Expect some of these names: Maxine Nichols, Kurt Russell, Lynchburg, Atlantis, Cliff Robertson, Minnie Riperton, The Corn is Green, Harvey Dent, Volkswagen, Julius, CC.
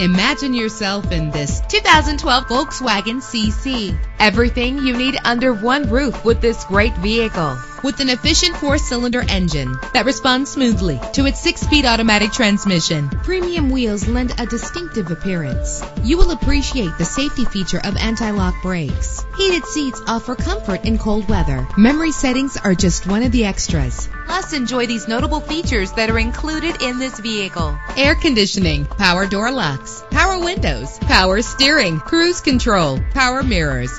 Imagine yourself in this 2012 Volkswagen CC. Everything you need under one roof with this great vehicle. With an efficient four-cylinder engine that responds smoothly to its six-speed automatic transmission, premium wheels lend a distinctive appearance. You will appreciate the safety feature of anti-lock brakes. Heated seats offer comfort in cold weather. Memory settings are just one of the extras. Plus, enjoy these notable features that are included in this vehicle: air conditioning, power door locks, power windows, power steering, cruise control, power mirrors,